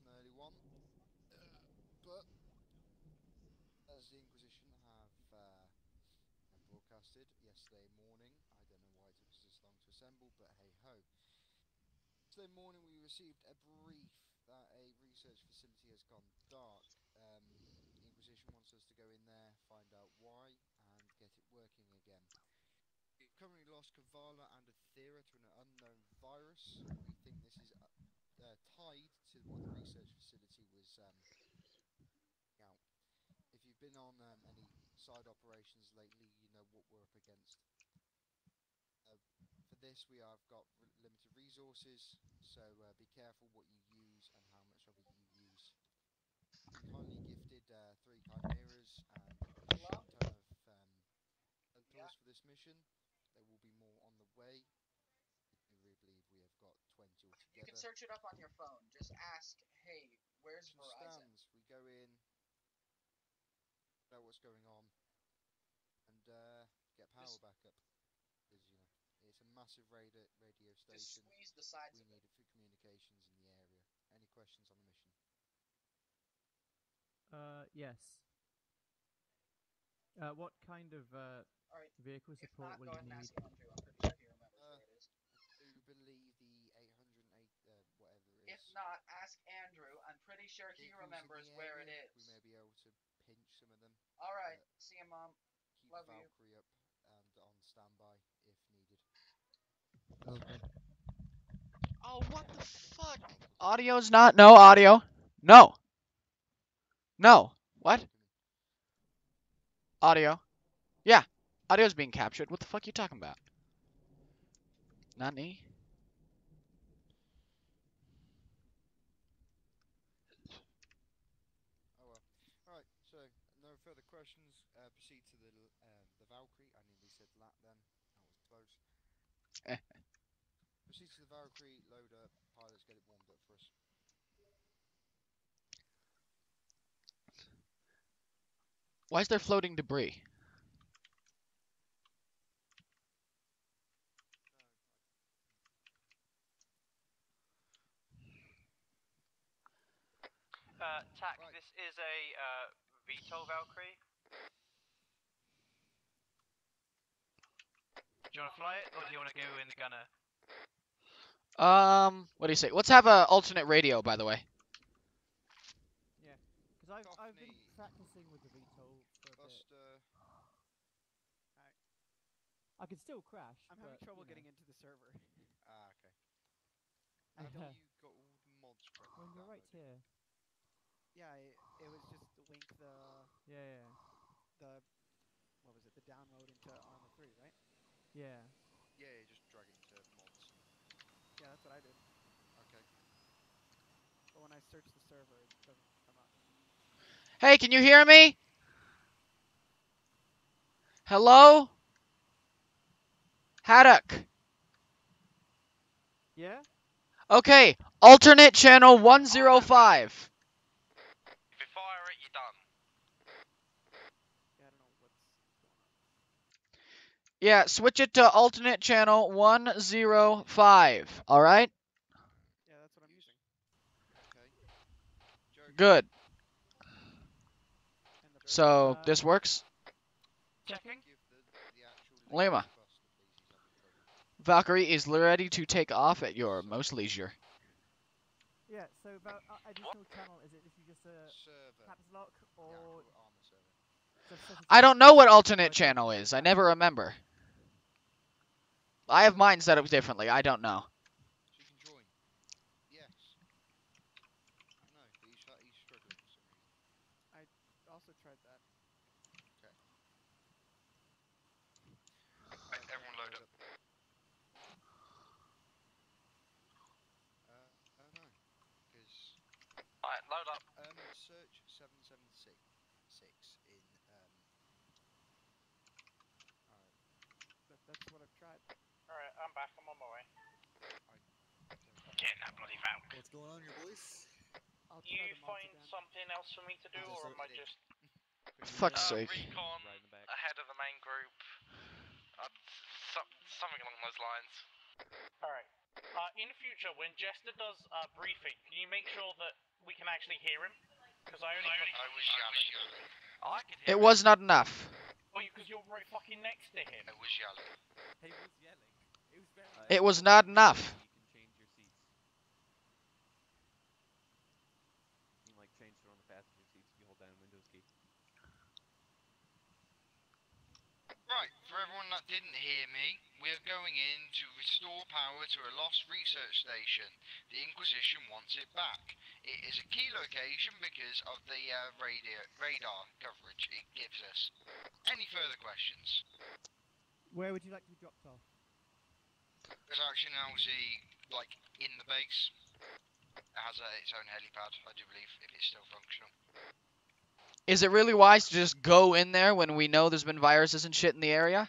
That's an early one. But as the Inquisition have broadcasted yesterday morning, I don't know why it took us this long to assemble, but hey ho. Yesterday morning we received a brief that a research facility has gone dark. The Inquisition wants us to go in there, find out why, and get it working again. We've currently lost Kavala and Aerthera to an unknown virus. We think this is tied to what the research facility was out. If you've been on any side operations lately, you know what we're up against. For this, we have got limited resources, so be careful what you use and how much of it you use. I'm kindly gifted 3 chimeras and a shit ton of tools for this mission. There will be more on the way. I really believe we have got 20 altogether. You can search it up on your phone. Just ask, hey, where's Verizon? We go in, find out what's going on, and get power back up. Because, you know, it's a massive radio station. Just squeeze the sides of it. We need it for communications in the area. Any questions on the mission? Yes. What kind of vehicle support will you need? I do believe the 808, whatever it is. If not, ask Andrew. I'm pretty sure he remembers where it is. We may be able to pinch some of them. All right. See you, Mom. Keep Love Valkyrie you. Up and on standby if needed. Okay. Oh, what the fuck? Audio's not. No audio. No. No. What? Audio. Yeah. Audio's being captured. What the fuck are you talking about? Not me. Oh well. Alright, so no further questions. Proceed to the Valkyrie. I nearly said lat then. That was close. Proceed to the Valkyrie, load up, pilots, get it warmed up for us. Why is there floating debris? Tac, right. This is a VTOL Valkyrie. Do you want to fly it, or do you want to go in the gunner? What do you say? Let's have an alternate radio, by the way. Yeah, because I've been practicing with the VTOL for a bit. I can still crash. I'm having trouble getting into the server. Ah, okay. I know you got all the mods. When you're right here. Yeah, it was just the link, what was it, the download into Arma 3, right? Yeah. Yeah, just drag it into mods. Yeah, that's what I did. Okay. But when I search the server, it doesn't come up. Hey, can you hear me? Hello? Haddock. Yeah? Okay, alternate channel 105. Yeah, switch it to alternate channel 105. All right. Yeah, that's what I'm using. Okay. Good. So this works. Checking. Lima. Valkyrie is ready to take off at your most leisure. Yeah. So about additional channel is it if you just caps lock or? I don't know what alternate channel is. I never remember. I have mine set up differently. I don't know. So you can join. Yes. No, but he's struggling for some reason. I also tried that. Okay. Right, everyone load up. Oh no. Alright, load up. Search 776 in. That's what I've tried. Alright, I'm back. I'm on my way. Getting that bloody valve. What's going on, your boys? You find something else for me to do, or am I just... Fuck's sake. Recon ahead of the main group. Something along those lines. Alright. In future, when Jester does briefing, can you make sure that we actually hear him? Because I was yelling. Oh, I could hear him. Was not enough. Oh, because you're right fucking next to him. I was yelling. He was yelling. It was not enough. Right, for everyone that didn't hear me, we are going in to restore power to a lost research station. The Inquisition wants it back. It is a key location because of the radar coverage it gives us. Any further questions? Where would you like to be dropped off? There's actually an LZ, like, in the base. It has its own helipad, I do believe, if it's still functional. Is it really wise to just go in there when we know there's been viruses and shit in the area?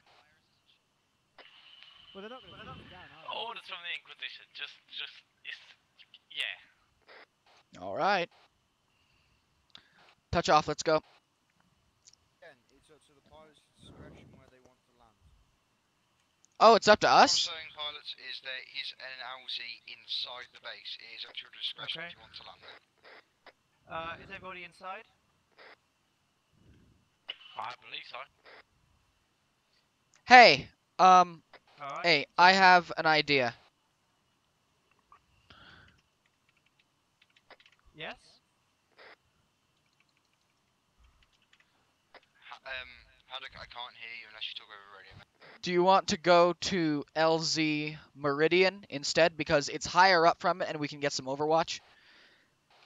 Well, they're not going to be down, are they? Orders from the Inquisition. Yeah. All right. Touch off. Let's go. Again, it's up to the pilot's discretion where they want to land. Oh, it's up to us. What I'm saying, pilots, is there is an LZ inside the base. It is up to your discretion if you want to land there. Is everybody inside? I believe so. Hey, right. Hey, I have an idea. Yes? Haddock, I can't hear you unless you talk over radio. Do you want to go to LZ Meridian instead? Because it's higher up from it and we can get some Overwatch.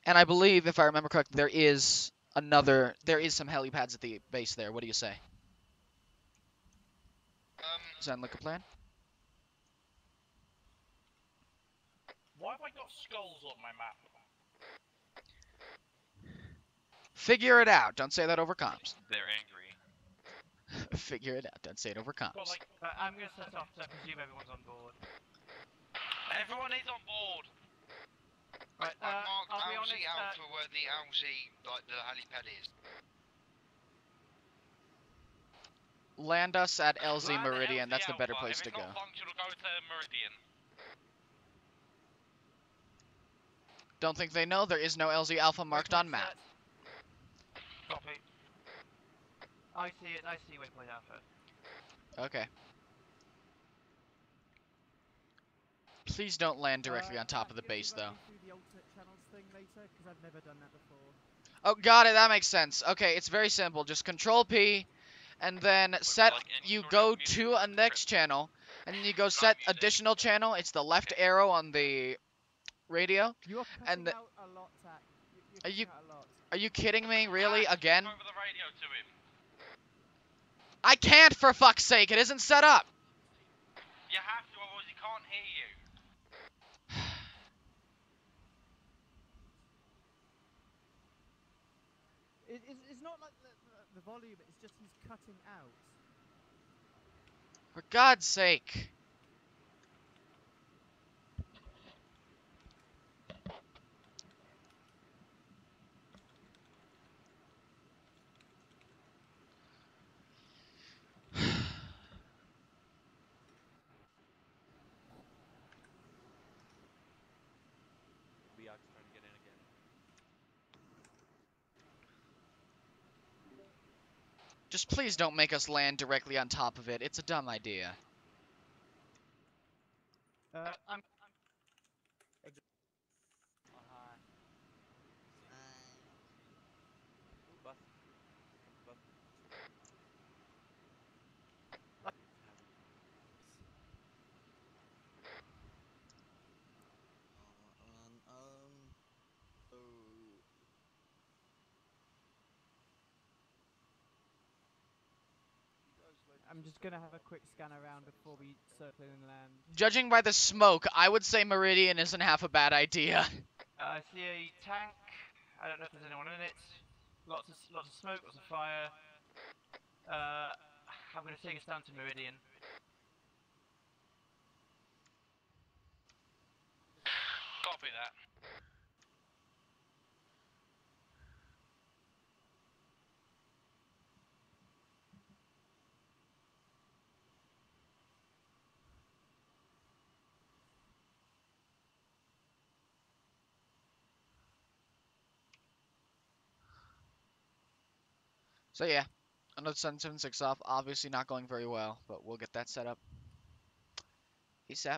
And I believe, if I remember correctly, there is... there is some helipads at the base there. What do you say? Does that look a plan? Why have I got skulls on my map? Figure it out. Don't say that over comms. They're angry. Figure it out. Don't say it over comms. Well, like, I'm going to set off to presume everyone's on board. Everyone is on board. Right, I marked LZ Alpha where the LZ, like, the helipad is. Land us at LZ Meridian, that's the better place to go. Meridian. Don't think they know, there is no LZ Alpha marked on map. Copy. I see it, I see waypoint Alpha. Okay. Please don't land directly on top of the base, though. Oh, got it. That makes sense. Okay, it's very simple. Just Control P, and then set. You go to a next channel, and then you go set additional channel. It's the left arrow on the radio. And are you kidding me? Really? Again? I can't, for fuck's sake. It isn't set up. You have to, otherwise he can't hear you. It's not like the volume, it's just he's cutting out. For God's sake. Just please don't make us land directly on top of it. It's a dumb idea. I'm just gonna have a quick scan around before we circle and land. Judging by the smoke, I would say Meridian isn't half a bad idea. I see a tank. I don't know if there's anyone in it. Lots of smoke, lots of fire. I'm gonna take us down to Meridian. Copy that. So yeah, another 776 off. Obviously not going very well, but we'll get that set up ASAP.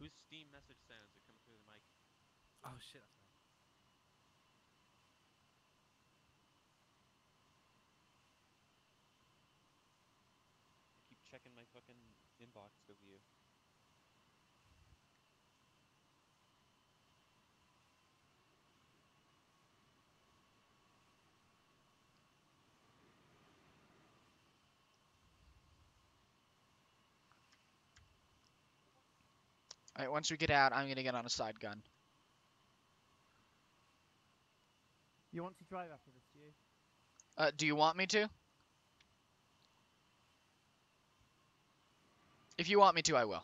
Whose Steam message sounds are coming through the mic? Oh shit, that's mine. I keep checking my fucking inbox of you. Alright, once we get out, I'm gonna get on a side gun. You want to drive after this, do you? Do you want me to? If you want me to, I will.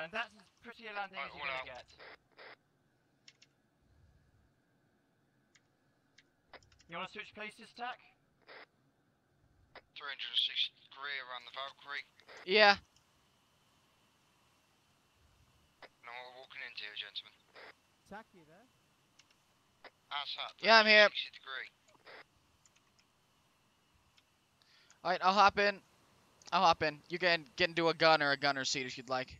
And that's as pretty a landing as you can get. You want to switch places, Tack? 360 degree around the Valkyrie. Yeah. Now we're walking into here, gentlemen. Tack, you there? Yeah, I'm here. 360 degree. Alright, I'll hop in. You can get into a gun or a gunner seat if you'd like.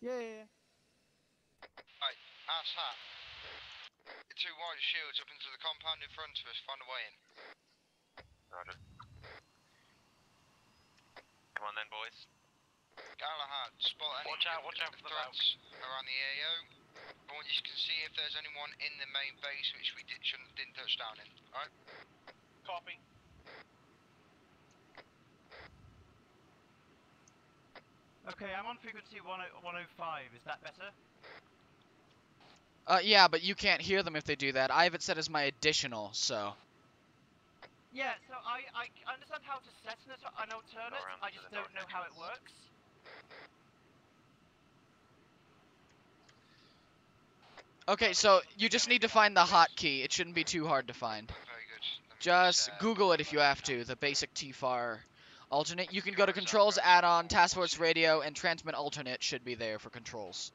Yeah. Alright, ass hat. Your two white shields up into the compound in front of us, find a way in. Roger. Come on then, boys. Galahad, spot any watch out for the threats around the AO. I want you to see if there's anyone in the main base which we didn't touch down in, alright? Copy. Okay, I'm on frequency 105, is that better? Yeah, but you can't hear them if they do that. I have it set as my additional, so... Yeah, so I understand how to set an alternate, I just don't know how it works. Okay, so you just need to find the hotkey. It shouldn't be too hard to find. Very good. Just Google it if you have to, the basic TFAR. Alternate, you can go to controls, add-on, task force radio, and transmit alternate should be there for controls.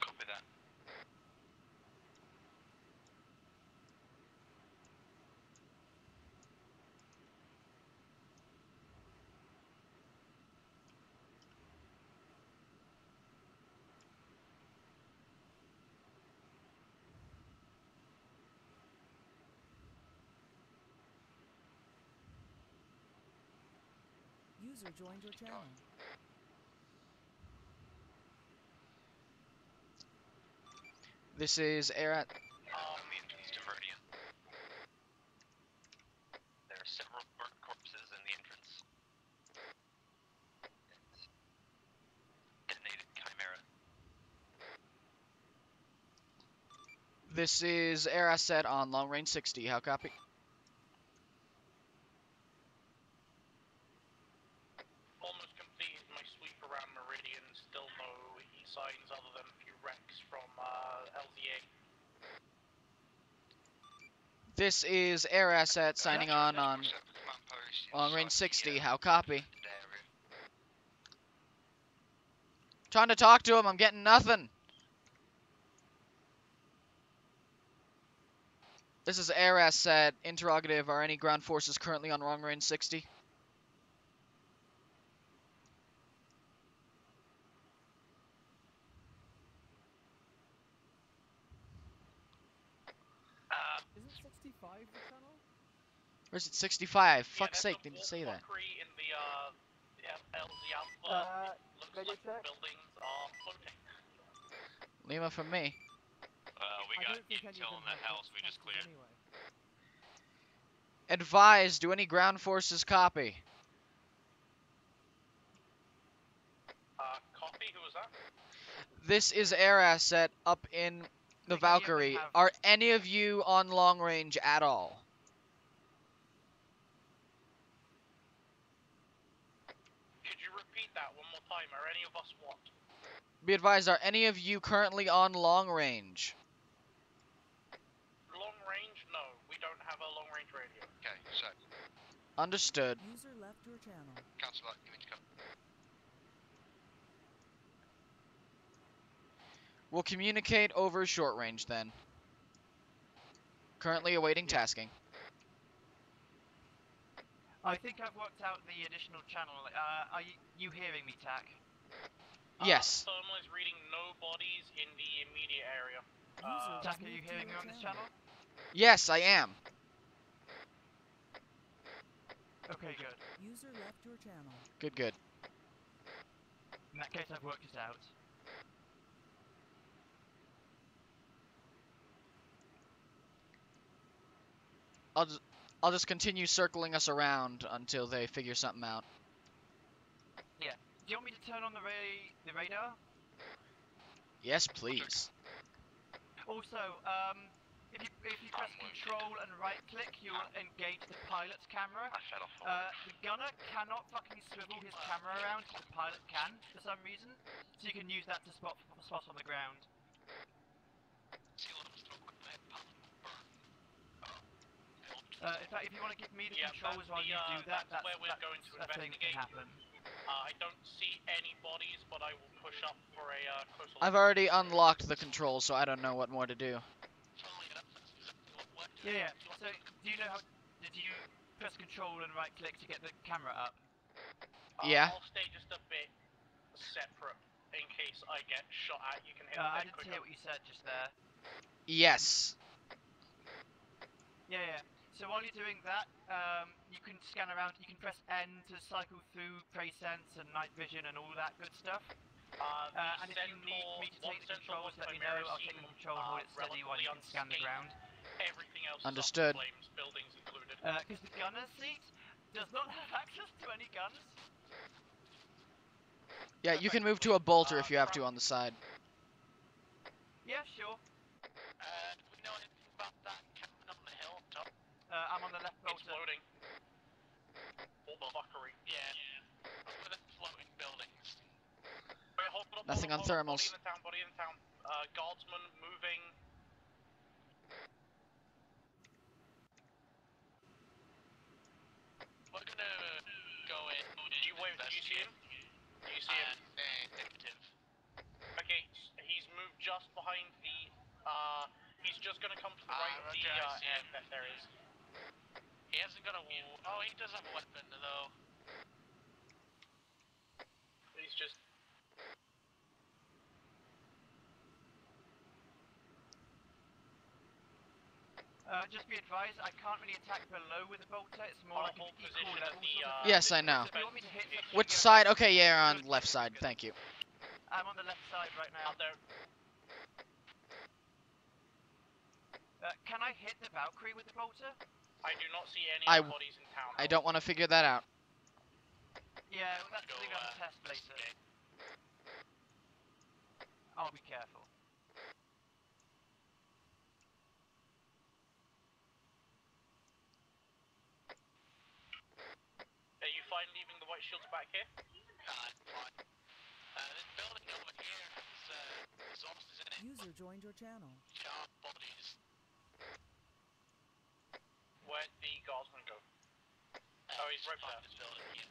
Copy that. User joined your channel. This is Aerthera. The entrance to Meridian. There are several corpses in the entrance. Detonated Chimera. This is Aerthera set on long range 60. How copy? This is Air Asset signing on long range 60. How copy? Trying to talk to him. I'm getting nothing. This is Air Asset. Interrogative. Are any ground forces currently on long range 60? Or is it 65? Yeah, fuck's sake, didn't say that. In the, LZ looks like the buildings are floating. Lima from me. We got intel in that house we just cleared. Anyway. Advise, do any ground forces copy? Copy, who was that? This is air asset up in the Valkyrie. Are any of you on long range at all? Could you repeat that one more time? Are any of us what? Be advised, are any of you currently on long range? Long range? No, we don't have a long range radio. Okay, so. Understood. User left your channel. Cancel that, you need to come. We'll communicate over short range then. Currently awaiting tasking. I think I've worked out the additional channel. Are you hearing me, TAC? Yes. Thermal is reading no bodies in the immediate area. TAC, are you hearing me on this channel? Yes, I am. Okay, good. User left your channel. Good, good. In that case, I've worked it out. I'll just continue circling us around until they figure something out. Yeah. Do you want me to turn on the radar? Yes, please. Also, if you press Control and right-click, you'll engage the pilot's camera. The gunner cannot fucking swivel his camera around, the pilot can, for some reason. So you can use that to spot on the ground. In fact, if you want to give me the controls while you do that, that's where we're going to investigate. I don't see any bodies, but I will push up for a closer look. I've already unlocked the controls, so I don't know what more to do. Yeah, yeah. So, do you know how... Did you press Control and right-click to get the camera up? Yeah. I'll stay just a bit separate, in case I get shot at. You can hit I didn't hear what you said just there. Yes. Yeah, yeah. So while you're doing that, you can scan around, you can press N to cycle through presence and night vision and all that good stuff. And if you need me to take the controls, let me know. I'll take the control and hold it steady while you can scan the ground. Everything else understood. Because the gunner's seat does not have access to any guns. Yeah, you can move to a bolter if you have to on the side. Yeah, sure. Do we know anything about that cabin on the hill top? I'm on the left bolter. It's floating. All the fuckery. Yeah. I'm with the floating buildings. Wait, hold up. Nothing on thermals. Body in the town. Guardsman moving. We're gonna go in. Do you see him? Do you see him? Negative. Okay, he's moved just behind the, he's just gonna come to the right of the, end that there is. He hasn't got a weapon. Oh, he does have a weapon, though. He's just... Just be advised, I can't really attack below with a bolter. It's more like an equal level. Yes, I know. Which side? Okay, yeah, you're on left side. Thank you. I'm on the left side right now. Can I hit the Valkyrie with the bolter? I do not see any bodies in town. I don't want to figure that out. Yeah, well, that's something I'll test later. I'll be careful. Are you fine leaving the white shields back here? I'm fine. This building over here is resources in it. User joined your channel. Sharp bodies. Where'd the guardsman go? Oh, he's right behind this building here.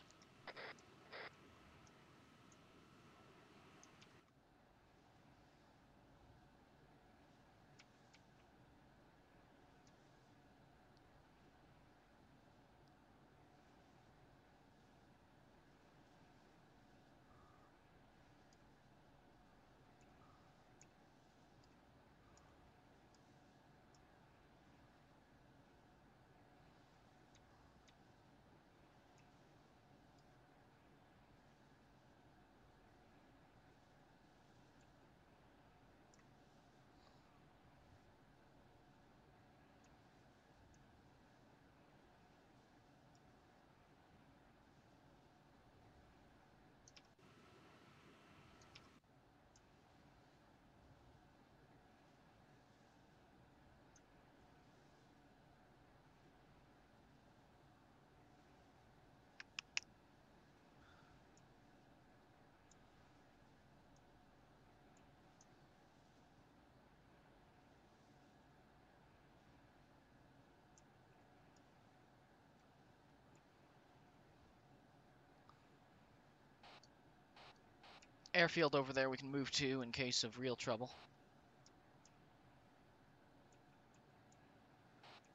airfield over there we can move to in case of real trouble.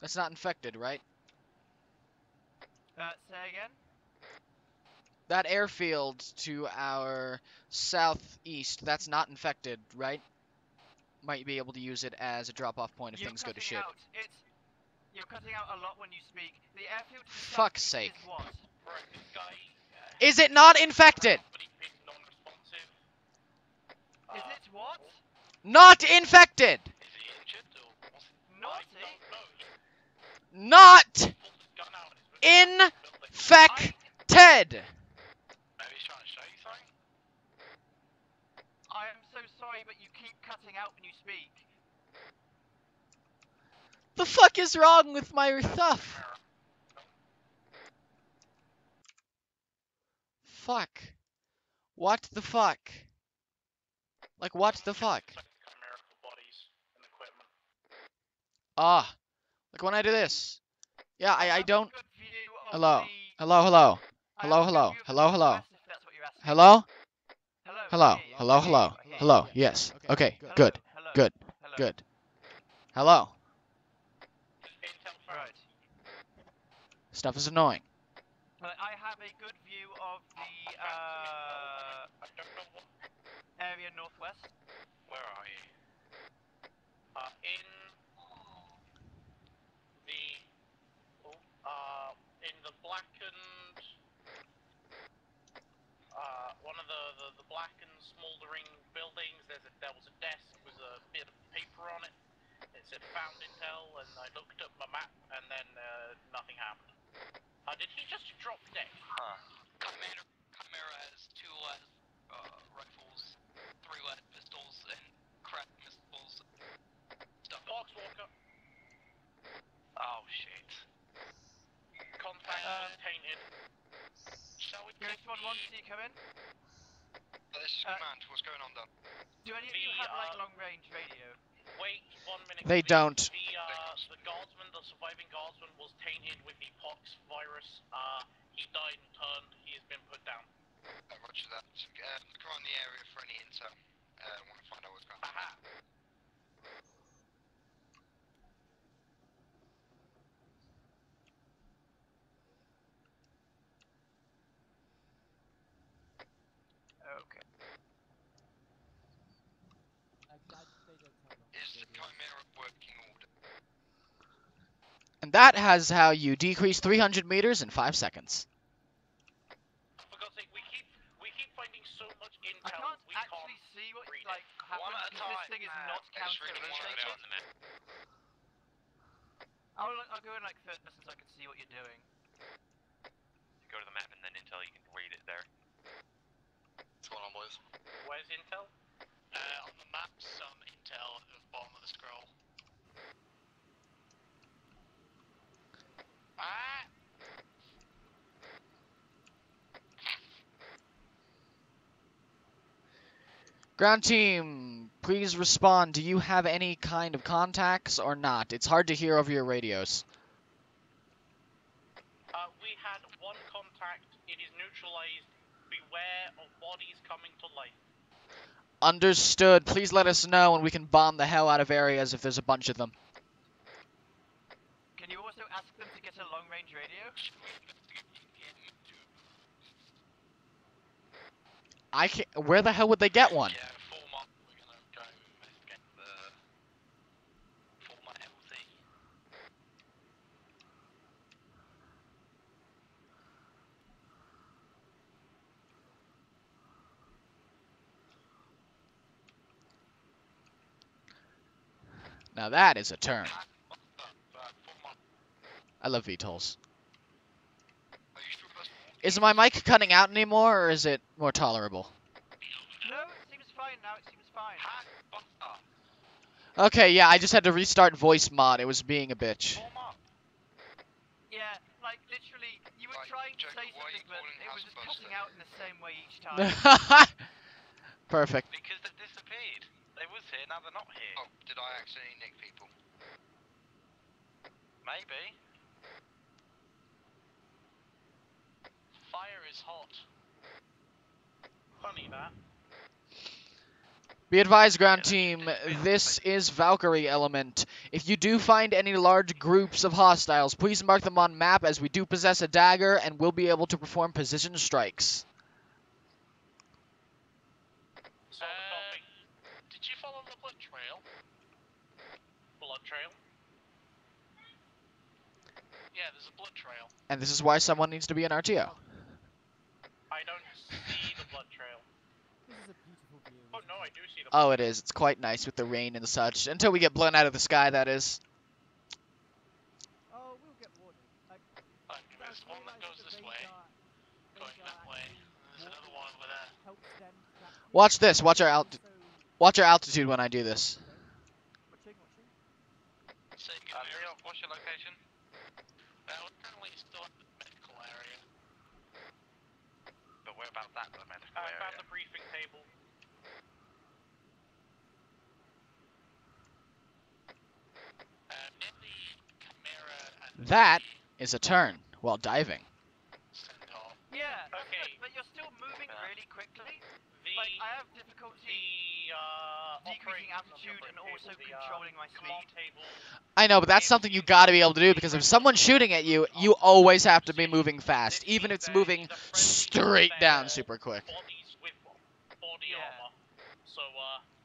That's not infected, right? Say again? That airfield to our southeast, that's not infected, right? Might be able to use it as a drop-off point if things go to shit. You're cutting out a lot when you speak. The airfield to the fuck's sake. Is what? Right, this guy, is it not infected? Is it what? Not infected! Is he injured or was it not infected! Maybe he's trying to show you something? I am so sorry, but you keep cutting out when you speak. The fuck is wrong with my stuff? Fuck. What the fuck? Like, what the fuck? Ah. Like, when I do this. Yeah, I don't... Hello. Hello, hello. Hello, hello. Hello, hello. Hello? Hello. Hello, hello. Hello, yes. Okay, good. Good. Good. Hello. Stuff is annoying. I have a good view of the area northwest. Where are you? In the blackened one of the blackened smoldering buildings. There was a desk with a bit of paper on it. It said found intel, and I looked up my map, and then nothing happened. Did he just drop dead? Chimera has two less rifles, three less pistols, and crack missiles. Boxwalker. Oh shit. Contact tainted. Shall we take Ghost 1-1, can you come in? This is command, what's going on then? Do any of you have like long range radio? Wait 1 minute. They don't. The guardsman, the surviving guardsman, was tainted with the pox virus. He died and turned. He has been put down. Roger that. Look around the area for any intel. I want to find out what's going on. Aha. Okay. Is the Chimera working order? And that has how you decrease 300 meters in 5 seconds. For God's sake, we keep finding so much intel. I can't see what it's like. One at a time. This thing is not counterintuitive. I'll go in like third person so I can see what you're doing. You go to the map and then intel. You can read it there. What's going on, boys? Where's intel? On the map, some intel at the bottom of the scroll. Ah! Ground team, please respond. Do you have any kind of contacts or not? It's hard to hear over your radios. We had one contact. It is neutralized. Beware of bodies coming to life. Understood. Please let us know and we can bomb the hell out of areas if there's a bunch of them. Can you also ask them to get a long-range radio? I can't... Where the hell would they get one? Yeah, we're gonna go investigate the... Former LZ. Now that is a turn. I love VTOLs. Is my mic cutting out anymore, or is it more tolerable? No, it seems fine now. It seems fine. Okay, yeah, I just had to restart voice mod. It was being a bitch. Yeah, like literally, you were trying to say something, but it was just cutting out in the same way each time. Perfect. Because they disappeared. They was here, now they're not here. Oh, did I accidentally nick people? Maybe. Fire is hot. Funny that. Be advised, ground team, this is Valkyrie element. If you do find any large groups of hostiles, please mark them on map, as we do possess a dagger and will be able to perform position strikes. Did you follow the blood trail? Blood trail? Yeah, there's a blood trail. And this is why someone needs to be an RTO. I don't see the blood trail. Oh, no, I do see the blood. Oh, it is. It's quite nice with the rain and such. Until we get blown out of the sky, that is. Oh, we'll get water. There's one that goes this way. Going that way. There's another one over there. Watch this. Watch our altitude when I do this. What's your location? We're still at the medical area. But where about that, the medical area? I found the briefing table. That is a turn while diving. Yeah, okay, but you're still moving really quickly. Like, I have difficulty decreasing altitude and also controlling my speed. I know, but that's something you gotta be able to do, because if someone's shooting at you, you always have to be moving fast, even if it's moving straight down super quick. Bodies with body armor, so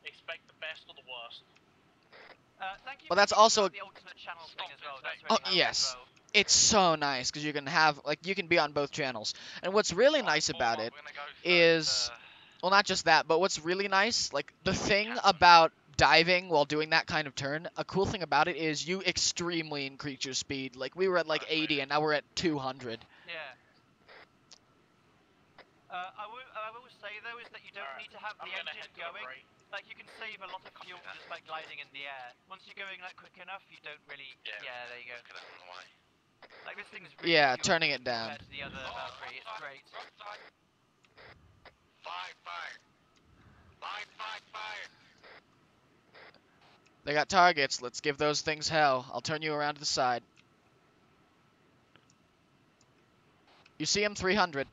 expect the best or the worst. Thank you. Well, that's also the ultimate channel thing as well. That's really yes. It's so nice because you can have you can be on both channels. And what's really nice about it is well, not just that, but what's really nice, like the thing about diving while doing that kind of turn, a cool thing about it is you extremely increase your speed. Like we were at like 80 and now we're at 200. Yeah. I will say though is that you don't need to have the engine going. Like, you can save a lot of fuel just by gliding in the air. Once you're going, like, quick enough, you don't really... Yeah, there you go. Like, this thing's really... Yeah, turning it down. ...compared to the other Valkyrie. It's great. Fire, fire. Fire, fire, fire. They got targets. Let's give those things hell. I'll turn you around to the side. You see him 300.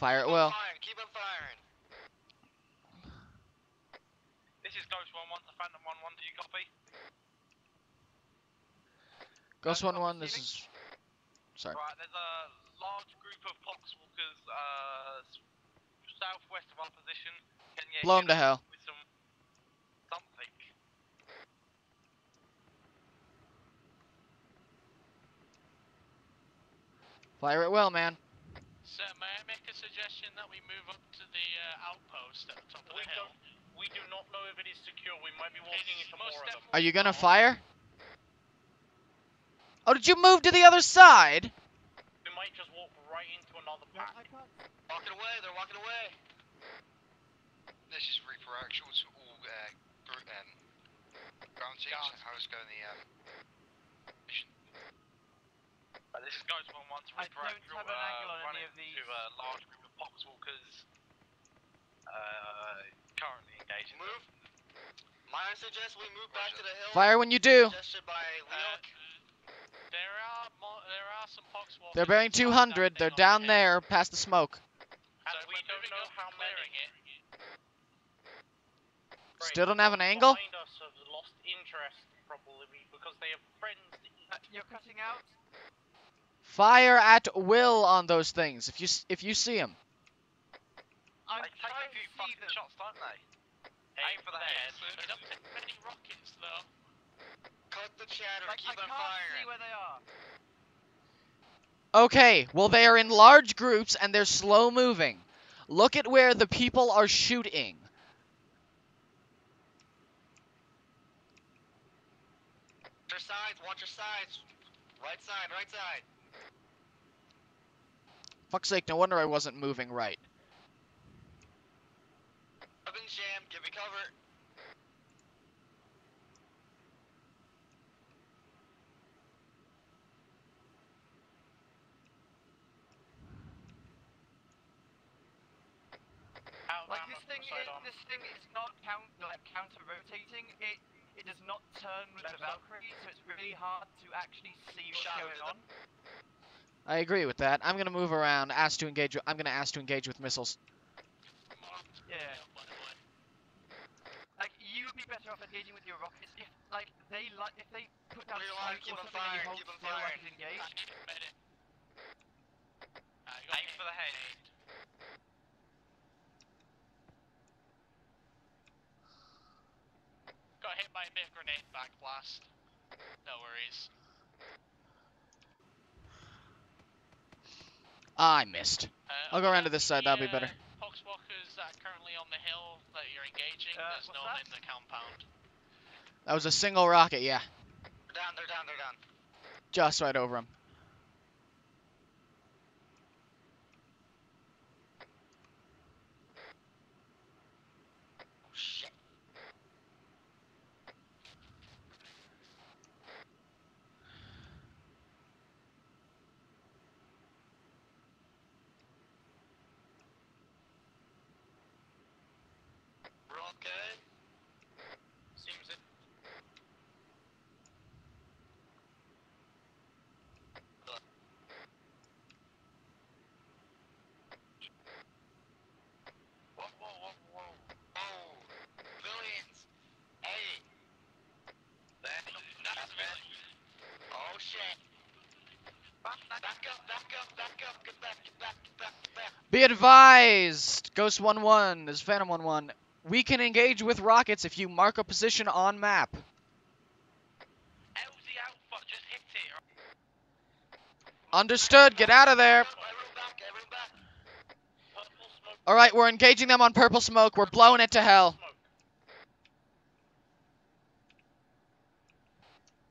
Fire at will. Keep on firing. This is Ghost 1-1 to Phantom 1-1. Do you copy? Ghost 1-1, this is... Sorry. Right, there's a large group of Poxwalkers southwest of our position. Blow them to hell. With something. Fire at will, man. Sir, may I make a suggestion that we move up to the outpost at the top of the hill? We do not know if it is secure. We might be walking into more of them. Are you gonna fire? Oh, did you move to the other side? We might just walk right into another pack. Walking away, they're walking away. This is Reaper actual to all ground teams. How is going the mission? This is Ghost 1-1 to Reaper Actual, running to a large group of Poxwalkers currently engaged. Move. Might I suggest we move back to the hill? Fire when you do! There are some Poxwalkers. They're bearing 200, they're down there, past the smoke. So we don't know how clearing it. Still don't have an angle? Behind us have lost interest, probably, because they have friends that you're cutting out? Fire at will on those things if you see them. I take a few fucking shots, don't they? Aim for the head. They don't take many rockets though. Cut the chatter. Keep on firing. See where they are. Okay, well they are in large groups and they're slow moving. Look at where the people are shooting. Watch your sides. Watch your sides. Right side. Right side. Fuck's sake, no wonder I wasn't moving right. I've been jammed, give me cover. Like this thing is not counter rotating, it It does not turn with the Valkyrie, so it's really hard to actually see what's going on. I agree with that. I'm gonna move around. Ask to engage. I'm gonna ask to engage with missiles. Yeah. Like you'd be better off engaging with your rockets if, like if they put down smoke or something and you hold still, I can engage. Aim for the head. Got hit by a bit of grenade backblast. No worries. I missed. I'll go around to this side, that'll be better. Poxwalkers that are currently on the hill that you're engaging, there's no one in the compound. That was a single rocket, yeah. They're down. Just right over them. Okay. Seems it. Whoa. Oh, millions. Hey. That's really. Oh shit. Back up. Get back. Be advised, Ghost 1-1 is Phantom 1-1. We can engage with rockets if you mark a position on map. Just hit it. Understood, get out of there. Alright, we're engaging them on purple smoke. We're blowing it to hell.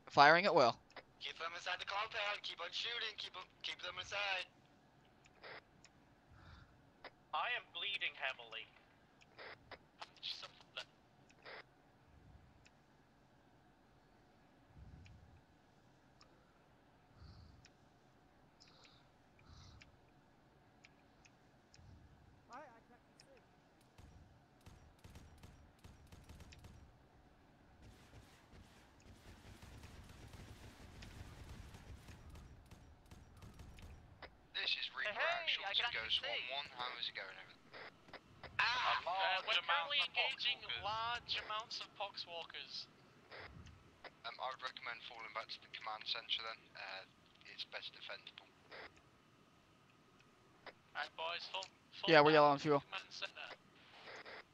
Firing at will. Keep them inside the compound, keep on shooting, keep them inside. I am bleeding heavily. This is Reaper, actual Ghost 1-1, how is it going over? We're currently engaging large amounts of Poxwalkers. I would recommend falling back to the command centre then, it's best defendable. Alright boys, full yeah, we're yellow on fuel.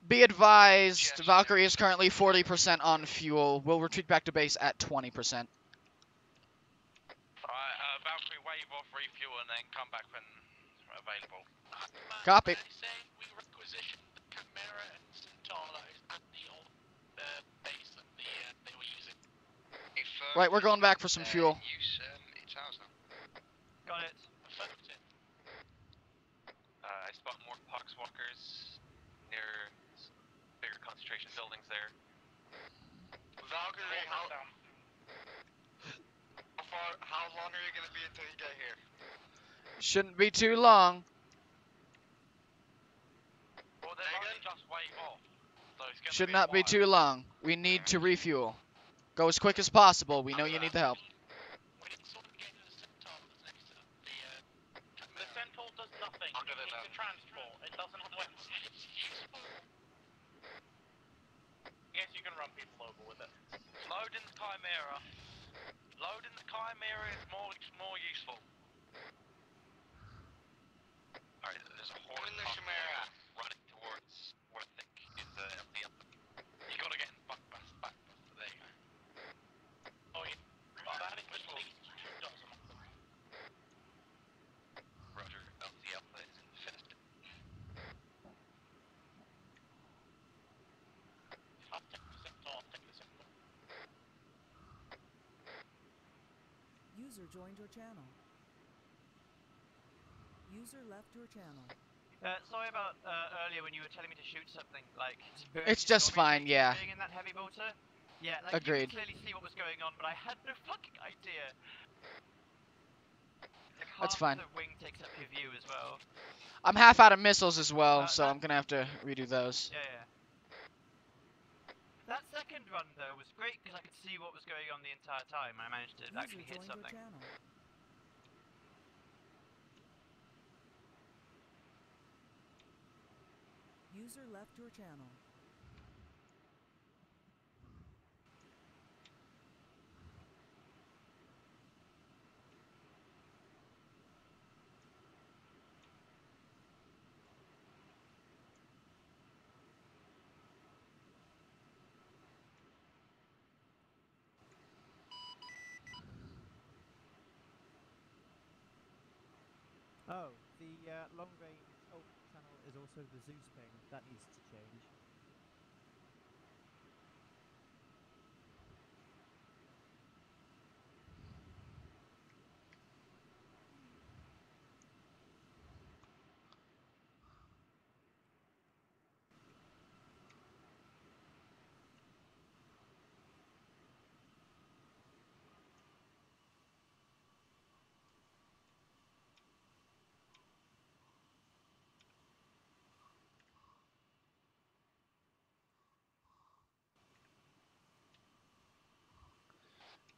Be advised, yes, Valkyrie is currently 40% on fuel, we'll retreat back to base at 20%. Valkyrie wave off, refuel, and then come back when available. Copy. They say we requisitioned the Chimera and Centauros at the old base that they were using. Right, we're going back for some fuel. Use, it's ours now. Got it. Affirmative. I spot more Poxwalkers near bigger concentration buildings there. Valkyrie, how... How long are you going to be until you get here? Shouldn't be too long. Well, just wave off, so it's should not be too long. We need to refuel. Go as quick as possible. We know you need the help. We need someone to get to the Centaur next to the Centaur does nothing. It's a transport. It doesn't have weapons. Yes, you can run people over with it. Load in the Chimera. Loading the Chimera is more useful. Alright, there's a horde in the Chimera running towards what I think is the field. You gotta get in backbuster, there you go. Oh yeah, that is at least 2 dozen of them. Roger, LZ Meridian is infested. If I take the sector, I'll take the sector. User joined your channel. User left your channel. Sorry about earlier when you were telling me to shoot something. Like it's just fine, yeah. In that heavy mortar. Yeah, like agreed. You could clearly see what was going on, but I had no fucking idea. Like, that's fine. The wing takes up your view as well. I'm half out of missiles as well, so I'm gonna have to redo those. Yeah. That second run though was great because I could see what was going on the entire time. I managed to actually hit something. User left your channel. Oh, the long range open channel is also the Zeus ping. That needs to change.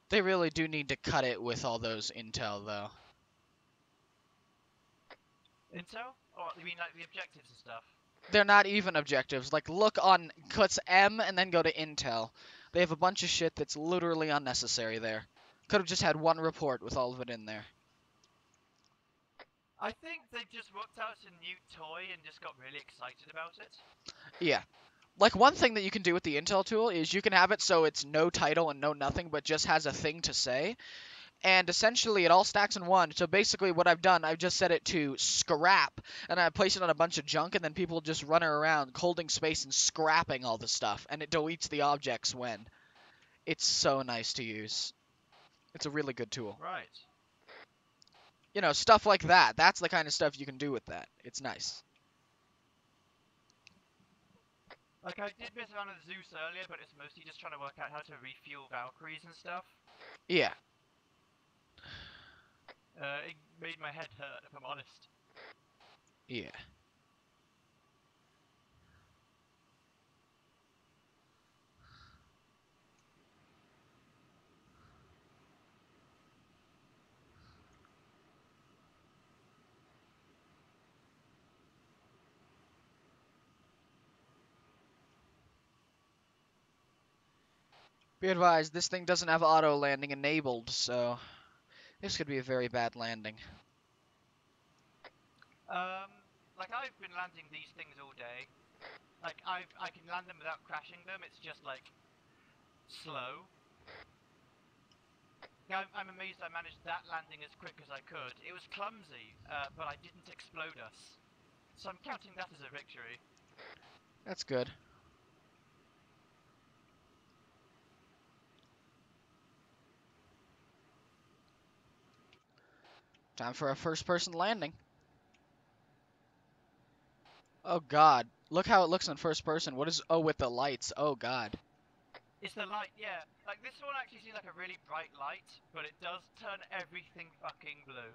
They really do need to cut it with all those intel, though. Intel? Oh, you mean like the objectives and stuff? They're not even objectives. Like, look on cuts M and then go to intel. They have a bunch of shit that's literally unnecessary there. Could have just had one report with all of it in there. I think they just worked out a new toy and just got really excited about it. Yeah. Like, one thing that you can do with the intel tool is you can have it so it's no title and no nothing, but just has a thing to say. And essentially, it all stacks in one. So basically what I've done, I've just set it to scrap, and I place it on a bunch of junk, and then people just run around holding space and scrapping all the stuff, and it deletes the objects when. It's so nice to use. It's a really good tool. Right. You know, stuff like that. That's the kind of stuff you can do with that. It's nice. Like, I did mess around with Zeus earlier, but it's mostly just trying to work out how to refuel Valkyries and stuff. Yeah. It made my head hurt, if I'm honest. Yeah. Be advised, this thing doesn't have auto landing enabled, so this could be a very bad landing. Like, I've been landing these things all day. Like, I can land them without crashing them, it's just, like, slow. Now, I'm amazed I managed that landing as quick as I could. It was clumsy, but I didn't explode us. So I'm counting that as a victory. That's good. Time for a first-person landing. Oh god, look how it looks in first person. What is, oh, with the lights, oh god. It's the light, yeah. Like, this one actually seems like a really bright light, but it does turn everything fucking blue.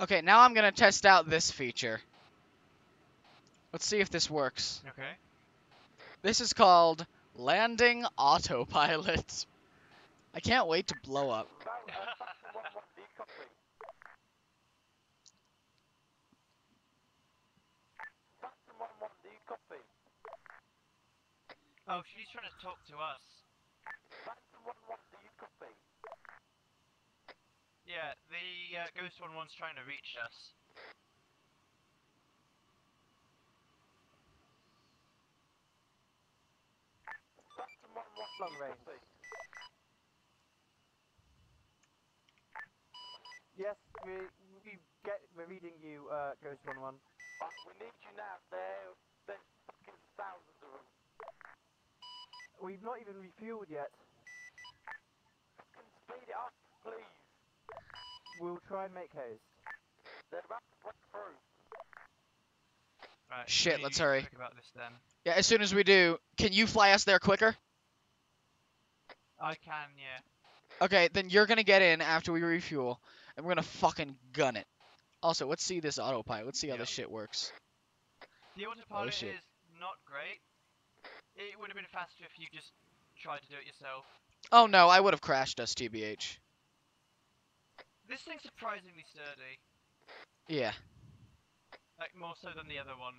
Okay, now I'm gonna test out this feature. Let's see if this works. Okay. This is called Landing Autopilot. I can't wait to blow up. Oh, she's trying to talk to us. Yeah, the Ghost One One's trying to reach us. Yes, we get, we're reading you, Ghost 1-1. We need you now. There's fucking thousands of them. We've not even refueled yet. Fucking speed it up, please. We'll try and make haste. They're about to break through. Right, shit, let's hurry. About this, then. Yeah, as soon as we do, can you fly us there quicker? I can, yeah. Okay, then you're gonna get in after we refuel, and we're gonna fucking gun it. Also, let's see this autopilot. Let's see how this shit works. The autopilot is not great. It would have been faster if you just tried to do it yourself. Oh no, I would have crashed us, TBH. This thing's surprisingly sturdy. Yeah. Like, more so than the other one.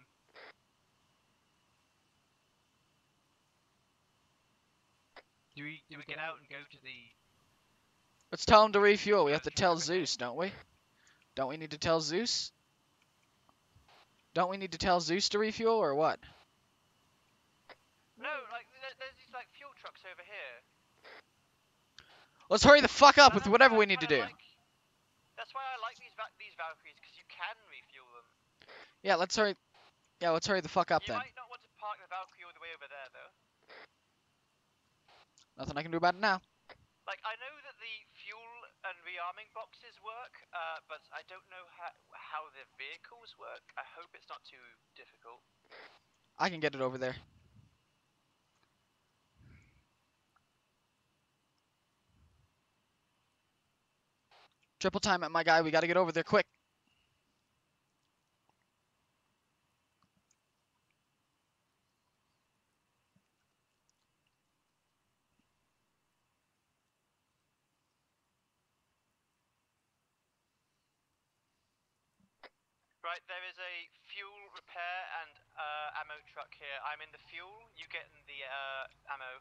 Do we get out and go to the... Let's tell him to refuel. We have to tell Zeus, don't we? Don't we need to tell Zeus? Don't we need to tell Zeus to refuel, or what? No, like, there's these, like, fuel trucks over here. Let's hurry the fuck up with whatever we need to do. That's why I like these Valkyries, because you can refuel them. Yeah, let's hurry... Yeah, let's hurry the fuck up, then. You might not want to park the Valkyrie all the way over there, though. Nothing I can do about it now. Like, I know that the fuel and rearming boxes work, but I don't know how the vehicles work. I hope it's not too difficult. I can get it over there. Triple time at my guy. We gotta get over there quick. Right, there is a fuel repair and ammo truck here. I'm in the fuel, you get in the ammo.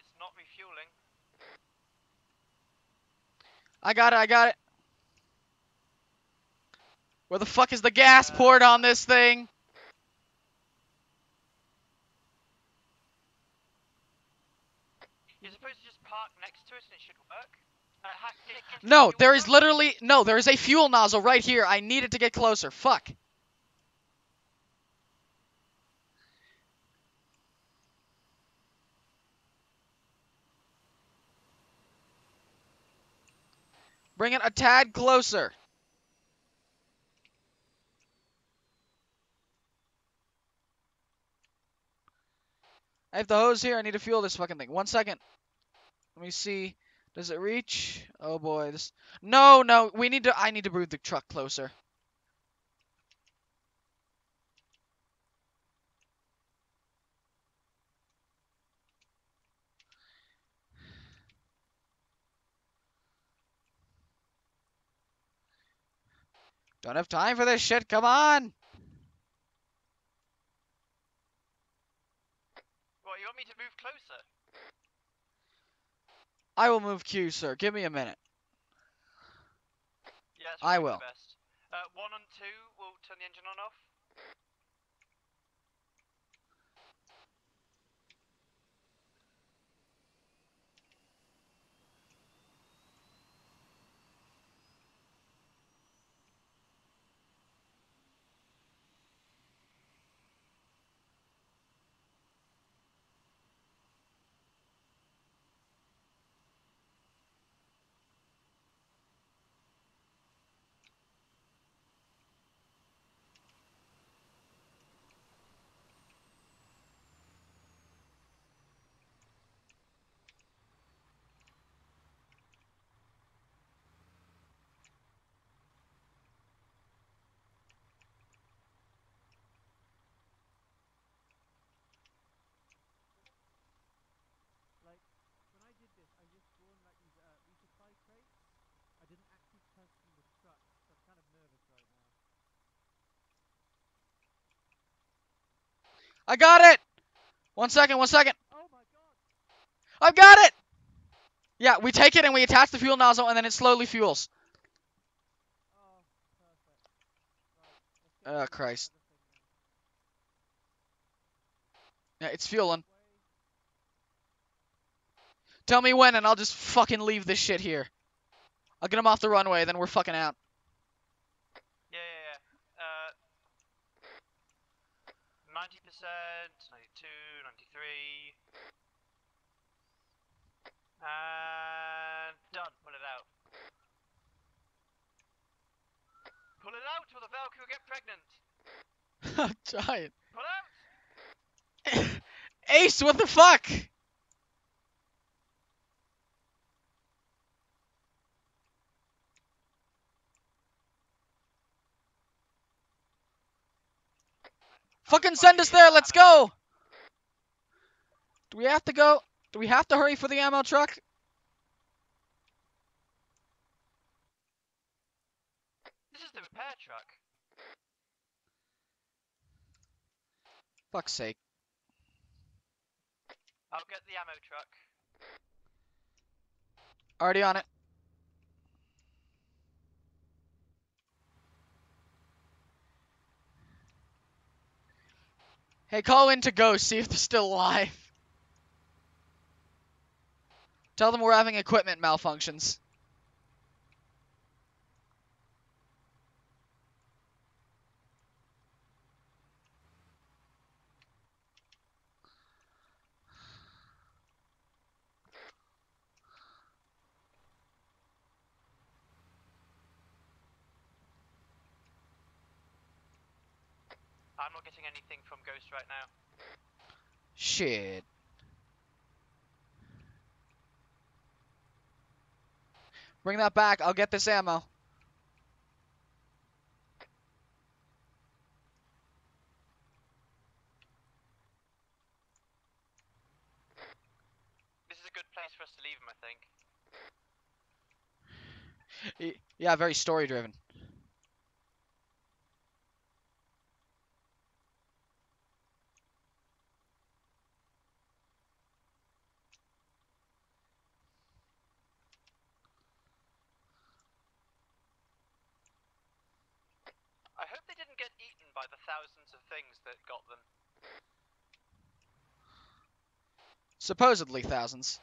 It's not refueling. I got it. Where the fuck is the gas port on this thing? You're supposed to just park next to it and it should work. No, there is literally... No, there is a fuel nozzle right here. I need it to get closer. Fuck. Bring it a tad closer. I have the hose here. I need to fuel this fucking thing. 1 second. Let me see. Does it reach? Oh boy. This. No, no. We need to. I need to move the truck closer. Don't have time for this shit, come on! What, you want me to move closer? I will move Q, sir. Give me a minute. Yeah, I will. Best. 1 and 2 will turn the engine on off. I got it! 1 second, 1 second. Oh my god. I've got it! Yeah, we take it and we attach the fuel nozzle and then it slowly fuels. Oh, perfect. Right. Oh, Christ. Yeah, it's fueling. Tell me when and I'll just fucking leave this shit here. I'll get him off the runway, then we're fucking out. Done. Pull it out. Pull it out or the Valkyrie will get pregnant. I'm trying. Pull out. Ace, what the fuck? Fucking send us there. Let's go. Do we have to go? Do we have to hurry for the ammo truck? This is the repair truck. Fuck's sake. I'll get the ammo truck. Already on it. Hey, call in to Ghost, see if they're still alive. Tell them we're having equipment malfunctions. I'm not getting anything from Ghost right now. Shit. Bring that back. I'll get this ammo. This is a good place for us to leave him, I think. Yeah, very story-driven. Thousands of things that got them. Supposedly thousands.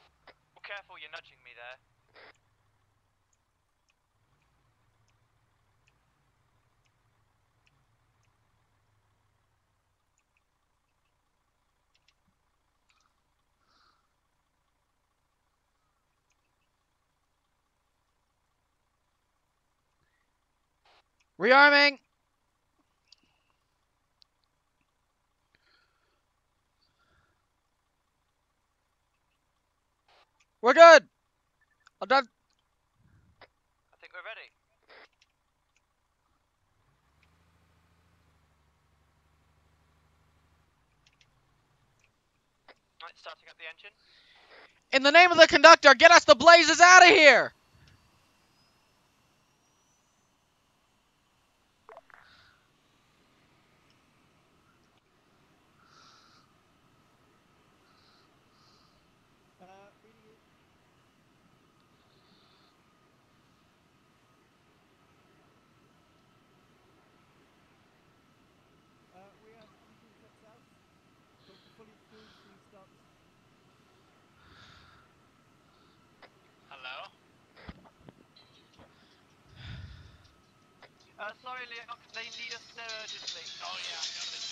Well, careful, you're nudging me there. Rearming! We're good! I'm done. I think we're ready. Right, starting up the engine. In the name of the conductor, get us the blazes out of here! Sorry, Leo, they need us there urgently. Oh, yeah, I got this.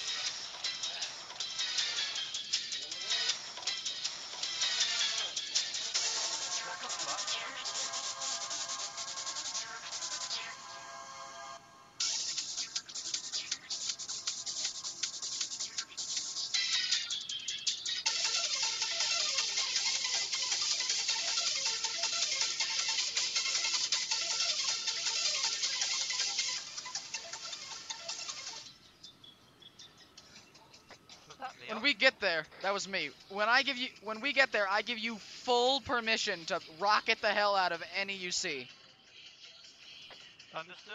When we get there, that was me. When we get there, I give you full permission to rocket the hell out of any you see. Understood.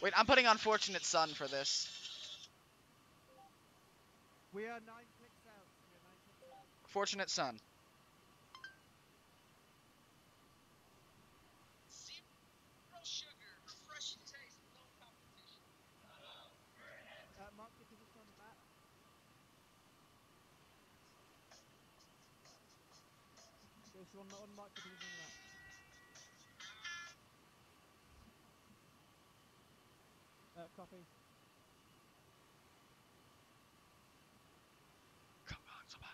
Wait, I'm putting on Fortunate Son for this. We are 9 clicks out. Fortunate Son. Copy. Come on, somebody.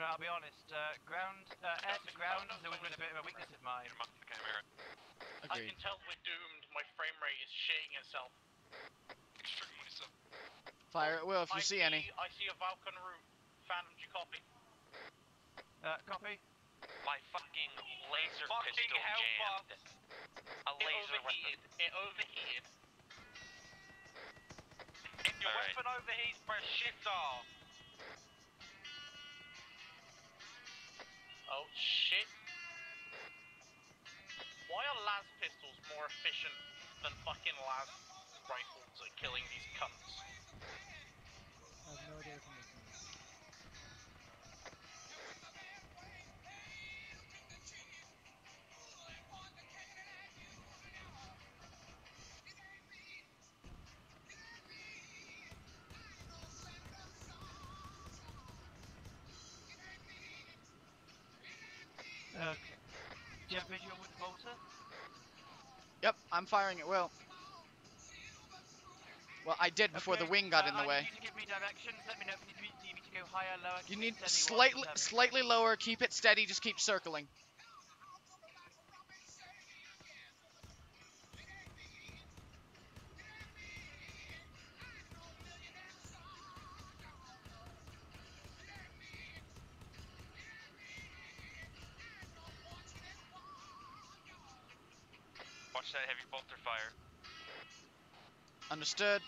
I'll be honest, air to ground, there was a bit of a weakness of mine. I can tell we're doomed, my frame rate is shaking itself. Extremely so. Fire at will if you see any. I see a Vulcan route. Phantom, do you copy? Copy. My fucking laser pistol jammed. A laser weapon. It overheated. If your weapon overheats, press shift R. Oh shit. Why are las pistols more efficient than fucking las rifles at killing these cunts? I have no idea what I'm looking at. Yep, I'm firing at will. Well, I did before the wing got in the way. You need to give me directions. Let me know if you need to go higher, lower. You need slightly lower. Keep it steady. Just keep circling. That heavy bolter fire. Understood.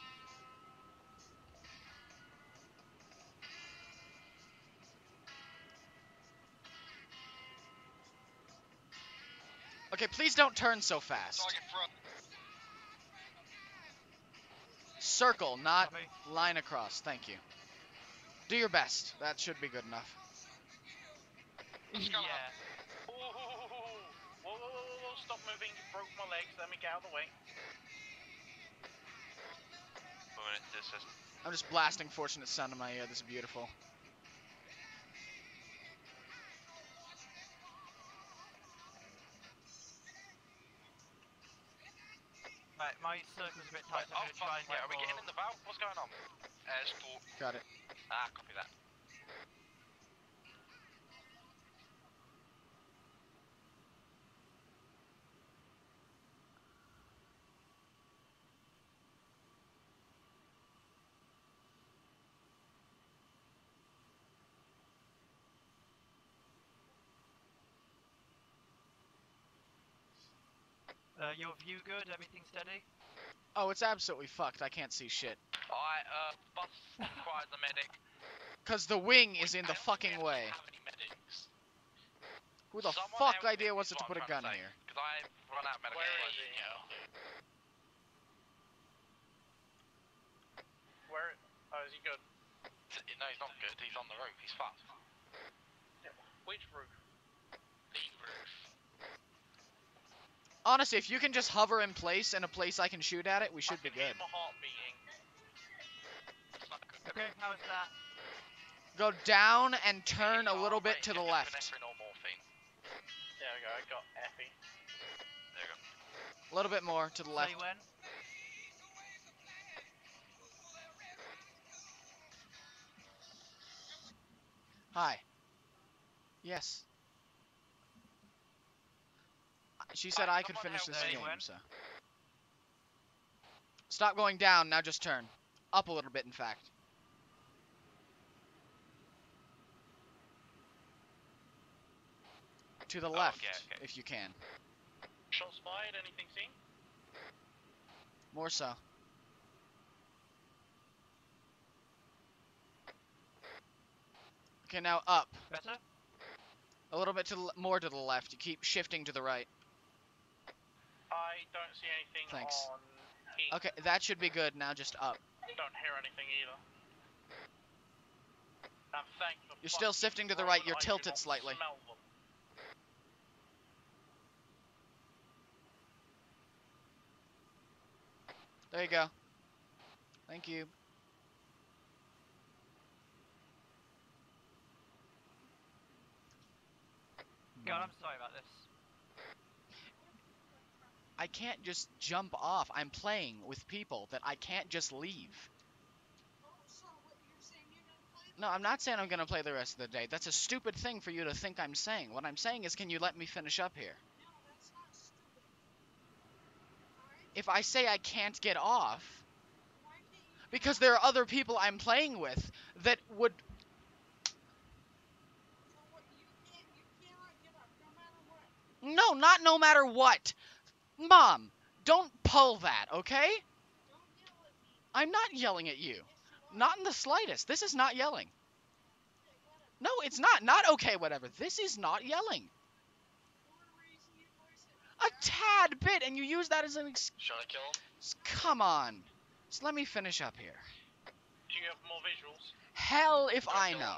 Okay, please don't turn so fast. Circle, not line across. Thank you. Do your best. That should be good enough. Yeah. Stop moving, you broke my legs, let me get out of the way. I'm just blasting Fortunate Son in my ear, this is beautiful. Right, my circle's a bit tight, so I'm gonna try and get... Are we getting in the bow? What's going on? Sport. Got it. Ah, copy that. Your view good? Everything steady? Oh, it's absolutely fucked. I can't see shit. Alright, bus requires a medic. Cause the wing is in the fucking way. Who the fuck idea was it to put a gun here? Cause I've run out of medic. Where? Oh, is he good? No, he's not good. He's on the road. He's fast. Which roof? The roof. Honestly, if you can just hover in place and a place I can shoot at it, we should be good. Okay, how is that? Go down and turn a little bit to the left. There we go, I got Effie. There we go. A little bit more to the left. Hi. Yes. She said I could finish this game, so. Stop going down, now just turn. Up a little bit, in fact. To the left, okay. If you can. Shot spied, anything seen? More so. Okay, now up. Better? A little bit to the, more to the left. You keep shifting to the right. I don't see anything. Thanks. On heat. Okay, that should be good. Now just up. Don't hear anything either. I'm thankful. You're still sifting to the right. You're tilted slightly. There you go. Thank you. God, I'm sorry about this. I can't just jump off. I'm playing with people that I can't just leave. No, I'm not saying I'm going to play the rest of the day. That's a stupid thing for you to think I'm saying. What I'm saying is, can you let me finish up here? No, that's not stupid. Right. If I say I can't get off, because there are other people I'm playing with that would... No, not no matter what. Mom, don't pull that, okay? Don't yell at me. I'm not yelling at you. Not in the slightest. This is not yelling. No, it's not. Not okay, whatever. This is not yelling. A tad bit, and you use that as an excuse. Should I kill him? Come on. Just let me finish up here. Do you have more visuals? Hell if I know.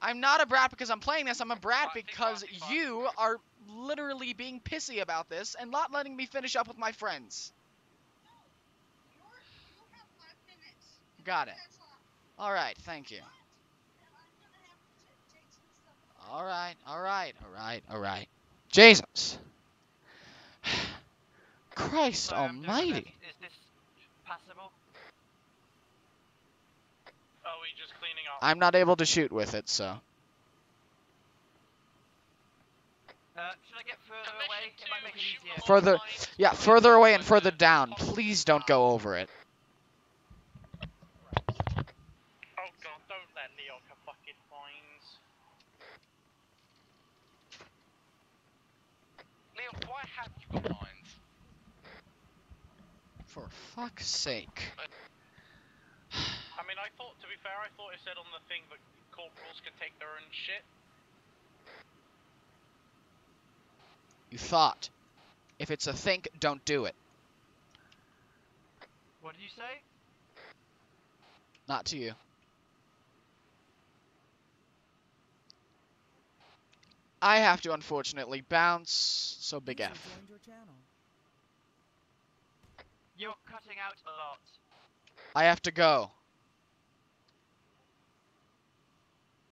I'm not a brat because I'm playing this. I'm a brat because you are literally being pissy about this and not letting me finish up with my friends. No, you have 5 minutes. Got it. All right, thank you. All right, all right, all right, all right. Jesus. Christ almighty. Is this possible? Just cleaning up. I'm not able to shoot with it, so. Should I get further away? It might make it easier. Further, yeah, further away and further down. Please don't go over it. Oh god, don't let Leon come fucking mines. Leon, why have you got mines? For fuck's sake. I mean, I thought, to be fair, I thought it said on the thing that corporals could take their own shit. You thought. If it's a think, don't do it. What did you say? Not to you. I have to, unfortunately, bounce, so big F. You're cutting out a lot. I have to go.